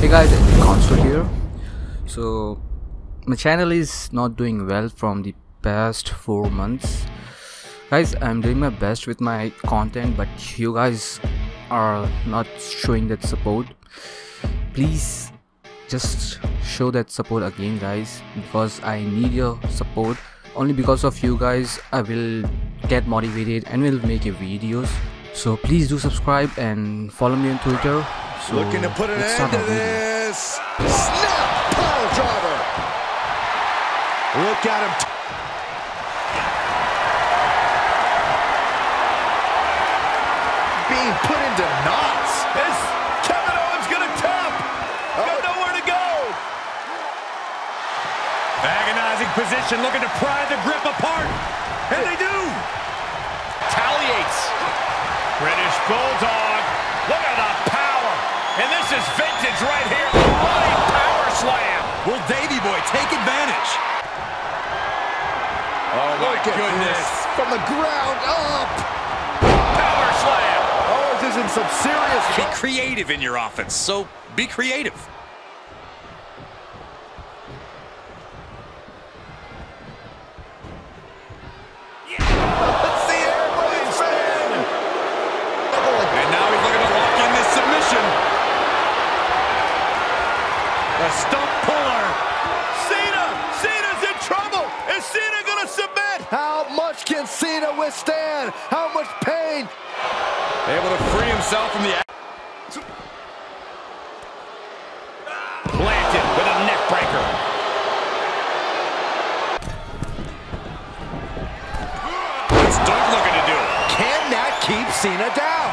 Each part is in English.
Hey guys, ND Console here. So my channel is not doing well from the past 4 months. Guys, I'm doing my best with my content, but you guys are not showing that support. Please just show that support again, guys, because I need your support. Only because of you guys I will get motivated and will make a videos. So please do subscribe and follow me on Twitter. So looking to put an end to this. Snap pile driver. Look at him. Being put into knots. Is Kevin Owens gonna tap? Got nowhere to go. Agonizing position, looking to pry the grip apart. And they do. Retaliates. British Bulldog. Look at the power. And this is vintage right here. The running power slam. Will Davey Boy take advantage? Oh my goodness. From the ground up. Power slam. Oh, this is in some serious. Be creative in your offense. So be creative. Withstand how much pain, able to free himself from the planted with a neck breaker. What's Doink looking to do? Can that keep Cena down?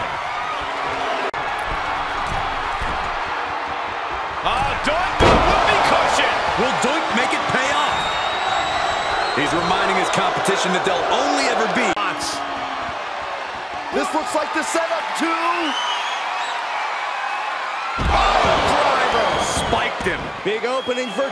Doink with a whoopee cushion. Will Doink make it pay off? He's reminding his competition that they'll only ever be. This looks like the setup too. Oh, the driver spiked him. Big opening for.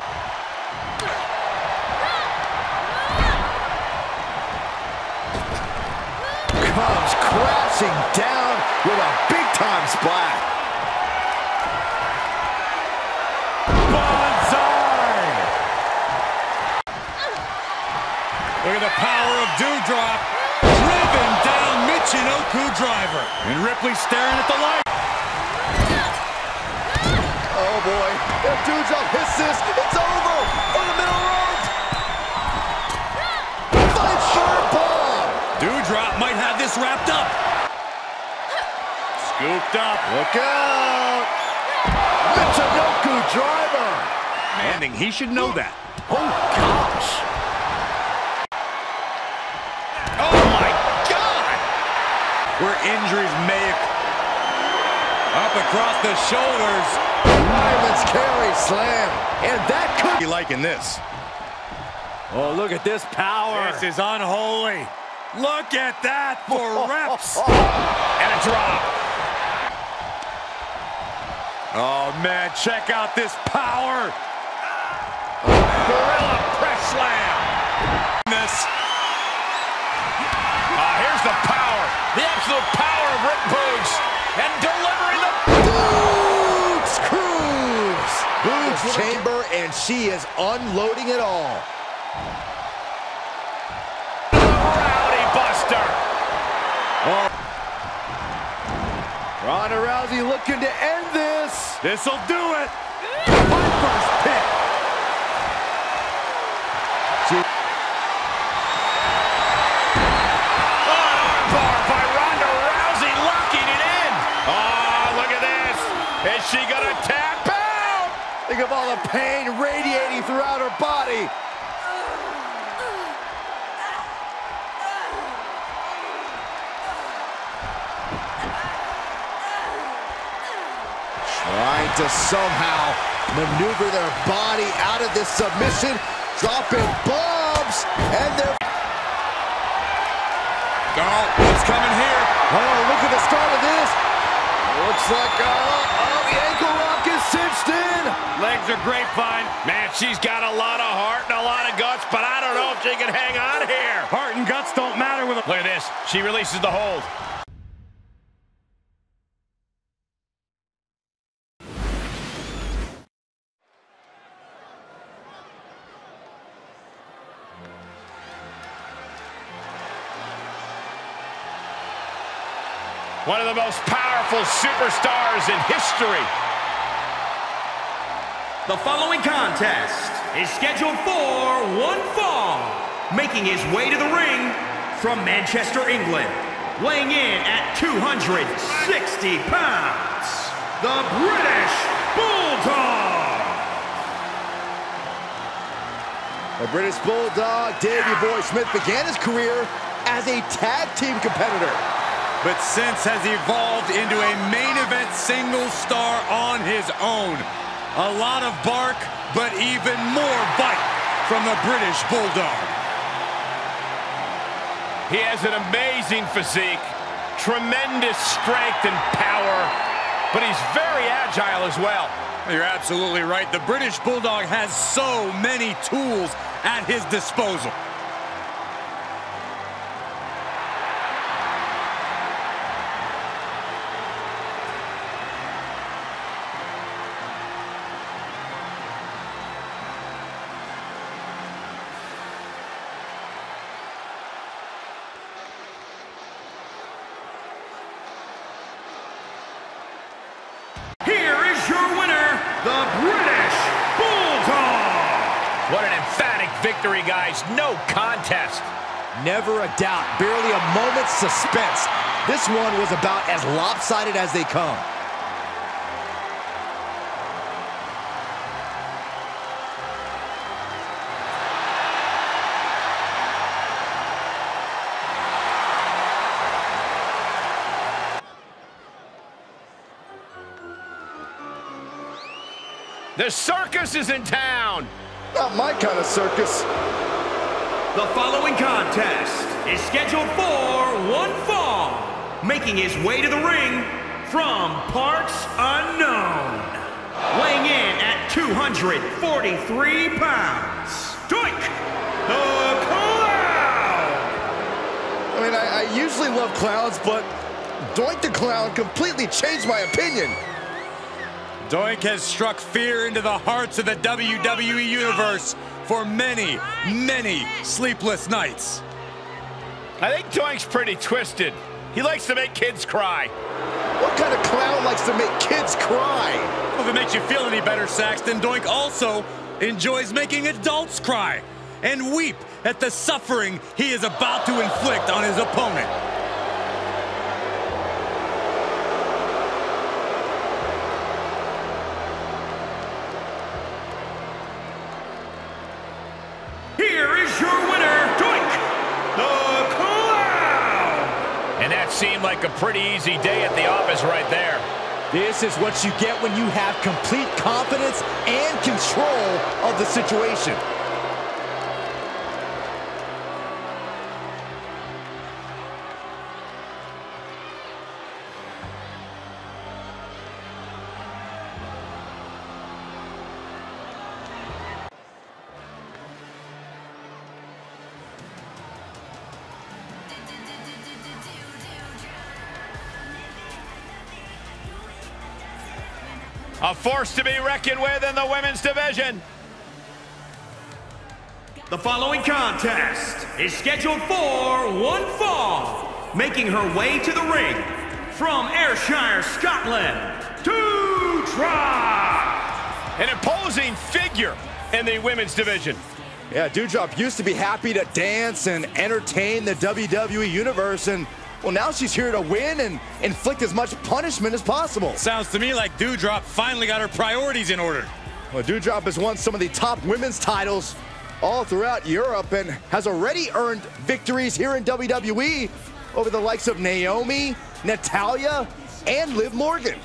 Comes crashing down with a big time splash. Look at the power of Doudrop, driven down Michinoku driver. And Ripley staring at the light. Oh boy, if Doudrop hits this, it's over for the middle rope. Fight short bomb. Doudrop might have this wrapped up. Scooped up. Look out. Michinoku driver. Manning, he should know that. Oh gosh. Where injuries make up across the shoulders. Diamonds carry slam. And that could be liking this. Oh, look at this power. This is unholy. Look at that for reps. And a drop. Oh, man, check out this power. Gorilla press slam. Here's the power. The absolute power of Rick Boogs. And delivering the Boogs Cruise. Boogs chamber, and she is unloading it all. Rowdy Buster. Oh. Ronda Rousey looking to end this. This'll do it. Piper's pick. She gonna tap out! Think of all the pain radiating throughout her body. Trying to somehow maneuver their body out of this submission, dropping bombs, and they're... Oh, what's coming here? Oh, look at the start of this. Looks like, the ankle lock is cinched in. Legs are grapevine. Man, she's got a lot of heart and a lot of guts, but I don't know if she can hang on here. Heart and guts don't matter with a... Look at this. She releases the hold. One of the most powerful superstars in history. The following contest is scheduled for one fall. Making his way to the ring from Manchester, England. Weighing in at 260 pounds, the British Bulldog. The British Bulldog, Davey Boy Smith, began his career as a tag team competitor, but since has evolved into a main event single star on his own. A lot of bark, but even more bite from the British Bulldog. He has an amazing physique, tremendous strength and power, but he's very agile as well. You're absolutely right. The British Bulldog has so many tools at his disposal. Victory, guys, no contest. Never a doubt, barely a moment's suspense. This one was about as lopsided as they come. The circus is in town. Not my kind of circus. The following contest is scheduled for one fall. Making his way to the ring from parts unknown. Weighing in at 243 pounds, Doink the Clown! I mean, I usually love clowns, but Doink the Clown completely changed my opinion. Doink has struck fear into the hearts of the WWE Universe for many, many sleepless nights. I think Doink's pretty twisted. He likes to make kids cry. What kind of clown likes to make kids cry? Well, if it makes you feel any better, Saxton, Doink also enjoys making adults cry and weep at the suffering he is about to inflict on his opponent. Seemed like a pretty easy day at the office right there. This is what you get when you have complete confidence and control of the situation. A force to be reckoned with in the women's division. The following contest is scheduled for one fall. Making her way to the ring from Ayrshire, Scotland, Doudrop. An imposing figure in the women's division. Yeah, Doudrop used to be happy to dance and entertain the WWE Universe, and well, now she's here to win and inflict as much punishment as possible. Sounds to me like Doudrop finally got her priorities in order. Well, Doudrop has won some of the top women's titles all throughout Europe and has already earned victories here in WWE over the likes of Naomi, Natalya, and Liv Morgan.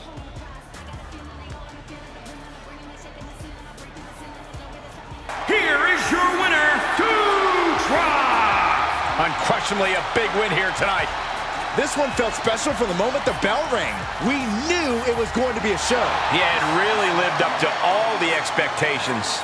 Here is your winner, Doudrop! Unquestionably a big win here tonight. This one felt special from the moment the bell rang. We knew it was going to be a show. Yeah, it really lived up to all the expectations.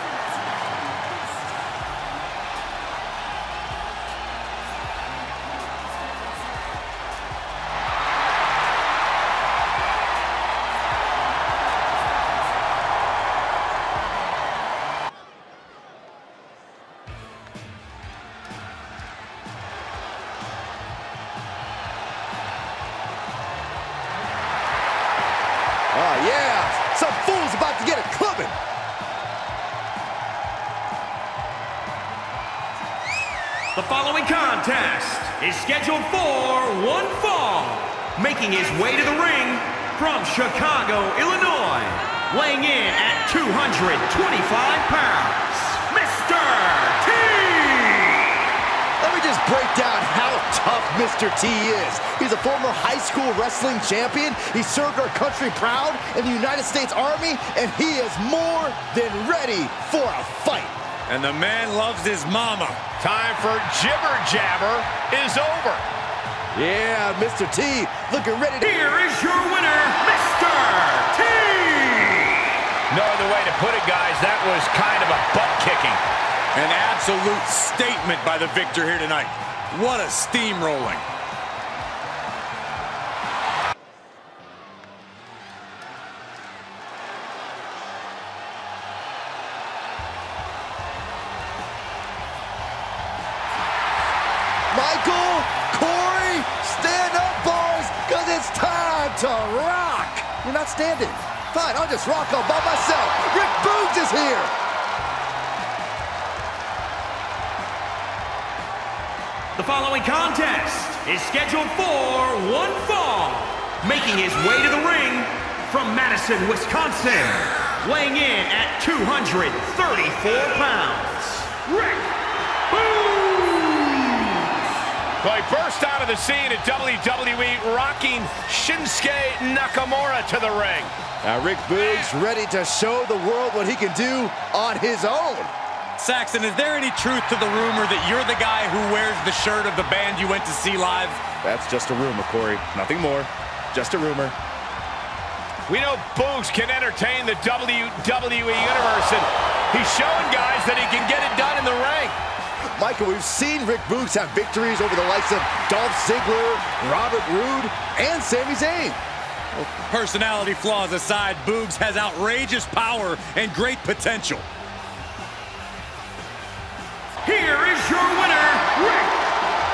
The following contest is scheduled for one fall. Making his way to the ring from Chicago, Illinois, weighing in at 225 pounds, Mr. T! Let me just break down how tough Mr. T is. He's a former high school wrestling champion. He served our country proud in the United States Army, and he is more than ready for a fight. And the man loves his mama. Time for Jibber Jabber is over. Yeah, Mr. T looking ready to... Here is your winner, Mr. T! No other way to put it, guys. That was kind of a butt-kicking. An absolute statement by the victor here tonight. What a steamrolling. To rock! You're not standing. Fine, I'll just rock all by myself. Rick Boogs is here! The following contest is scheduled for one fall. Making his way to the ring from Madison, Wisconsin. Weighing in at 234 pounds, Rick Boogs! Well, he burst out of the scene at WWE, rocking Shinsuke Nakamura to the ring. Now, Rick Boogs ready to show the world what he can do on his own. Saxon, is there any truth to the rumor that you're the guy who wears the shirt of the band you went to see live? That's just a rumor, Corey. Nothing more. Just a rumor. We know Boogs can entertain the WWE universe, and he's showing guys that he can get it done in the ring. Michael, we've seen Rick Boogs have victories over the likes of Dolph Ziggler, Robert Roode, and Sami Zayn. Well, personality flaws aside, Boogs has outrageous power and great potential. Here is your winner, Rick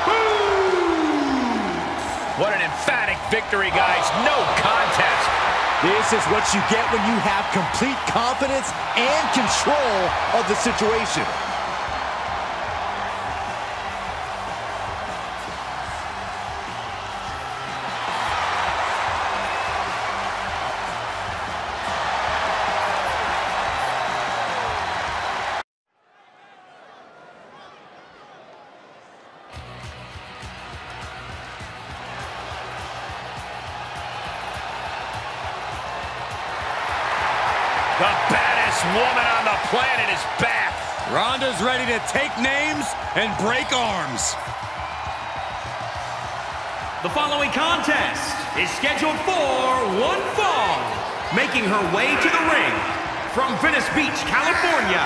Boogs! What an emphatic victory, guys. No contest. This is what you get when you have complete confidence and control of the situation. The baddest woman on the planet is back. Ronda's ready to take names and break arms. The following contest is scheduled for one fall. Making her way to the ring from Venice Beach, California,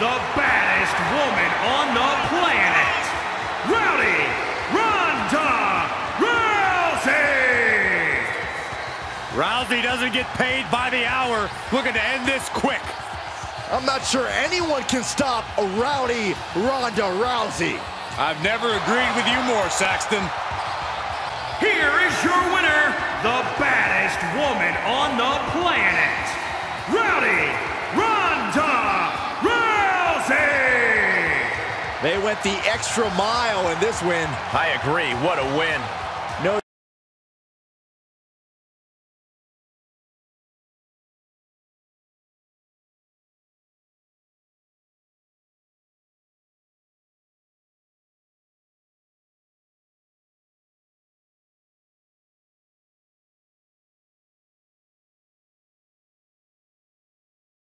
the baddest woman on the planet, Rowdy Ronda Rousey. Rousey doesn't get paid by the hour. Looking to end this quick. I'm not sure anyone can stop a Rowdy Ronda Rousey. I've never agreed with you more, Saxton. Here is your winner, the baddest woman on the planet, Rowdy Ronda Rousey. They went the extra mile in this win. I agree. What a win.